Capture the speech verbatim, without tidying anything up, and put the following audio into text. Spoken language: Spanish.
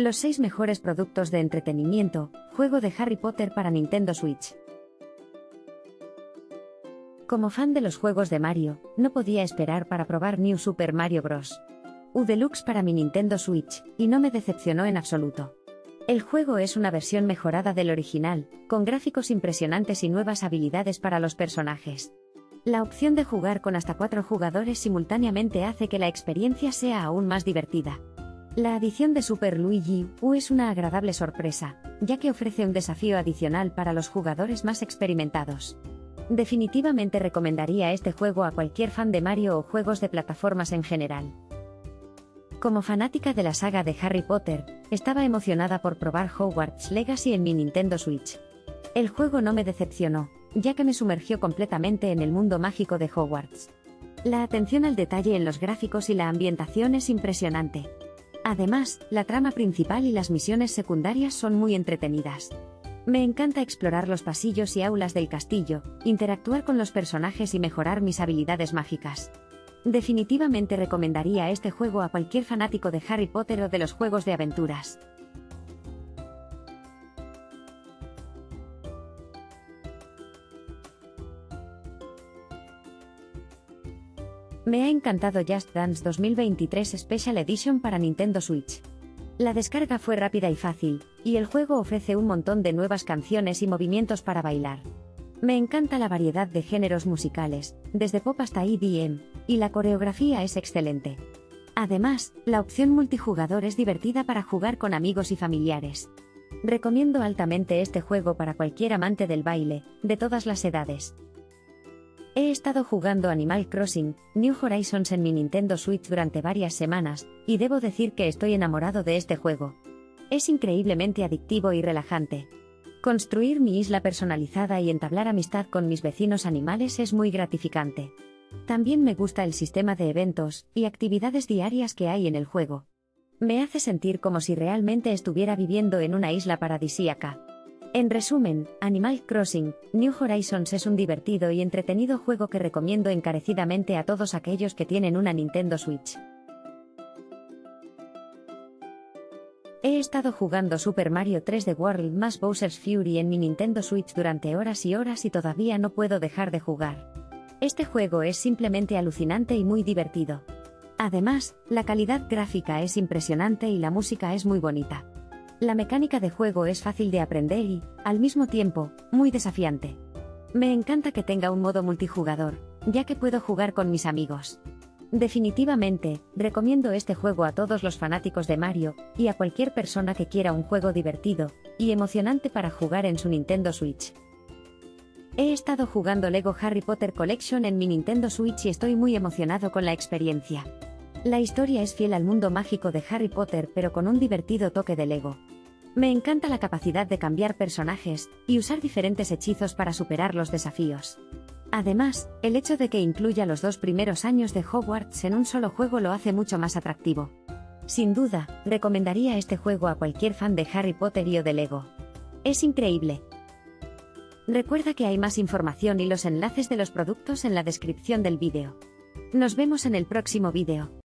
Los seis mejores productos de entretenimiento, juego de Harry Potter para Nintendo Switch. Como fan de los juegos de Mario, no podía esperar para probar New Super Mario Bros. U Deluxe para mi Nintendo Switch, y no me decepcionó en absoluto. El juego es una versión mejorada del original, con gráficos impresionantes y nuevas habilidades para los personajes. La opción de jugar con hasta cuatro jugadores simultáneamente hace que la experiencia sea aún más divertida. La adición de Super Luigi U es una agradable sorpresa, ya que ofrece un desafío adicional para los jugadores más experimentados. Definitivamente recomendaría este juego a cualquier fan de Mario o juegos de plataformas en general. Como fanática de la saga de Harry Potter, estaba emocionada por probar Hogwarts Legacy en mi Nintendo Switch. El juego no me decepcionó, ya que me sumergió completamente en el mundo mágico de Hogwarts. La atención al detalle en los gráficos y la ambientación es impresionante. Además, la trama principal y las misiones secundarias son muy entretenidas. Me encanta explorar los pasillos y aulas del castillo, interactuar con los personajes y mejorar mis habilidades mágicas. Definitivamente recomendaría este juego a cualquier fanático de Harry Potter o de los juegos de aventuras. Me ha encantado Just Dance dos mil veintitrés Special Edition para Nintendo Switch. La descarga fue rápida y fácil, y el juego ofrece un montón de nuevas canciones y movimientos para bailar. Me encanta la variedad de géneros musicales, desde pop hasta E D M, y la coreografía es excelente. Además, la opción multijugador es divertida para jugar con amigos y familiares. Recomiendo altamente este juego para cualquier amante del baile, de todas las edades. He estado jugando Animal Crossing, New Horizons en mi Nintendo Switch durante varias semanas, y debo decir que estoy enamorado de este juego. Es increíblemente adictivo y relajante. Construir mi isla personalizada y entablar amistad con mis vecinos animales es muy gratificante. También me gusta el sistema de eventos y actividades diarias que hay en el juego. Me hace sentir como si realmente estuviera viviendo en una isla paradisíaca. En resumen, Animal Crossing, New Horizons es un divertido y entretenido juego que recomiendo encarecidamente a todos aquellos que tienen una Nintendo Switch. He estado jugando Super Mario tres D World más Bowser's Fury en mi Nintendo Switch durante horas y horas y todavía no puedo dejar de jugar. Este juego es simplemente alucinante y muy divertido. Además, la calidad gráfica es impresionante y la música es muy bonita. La mecánica de juego es fácil de aprender y, al mismo tiempo, muy desafiante. Me encanta que tenga un modo multijugador, ya que puedo jugar con mis amigos. Definitivamente, recomiendo este juego a todos los fanáticos de Mario, y a cualquier persona que quiera un juego divertido y emocionante para jugar en su Nintendo Switch. He estado jugando Lego Harry Potter Collection en mi Nintendo Switch y estoy muy emocionado con la experiencia. La historia es fiel al mundo mágico de Harry Potter pero con un divertido toque de Lego. Me encanta la capacidad de cambiar personajes y usar diferentes hechizos para superar los desafíos. Además, el hecho de que incluya los dos primeros años de Hogwarts en un solo juego lo hace mucho más atractivo. Sin duda, recomendaría este juego a cualquier fan de Harry Potter y o de Lego. Es increíble. Recuerda que hay más información y los enlaces de los productos en la descripción del vídeo. Nos vemos en el próximo vídeo.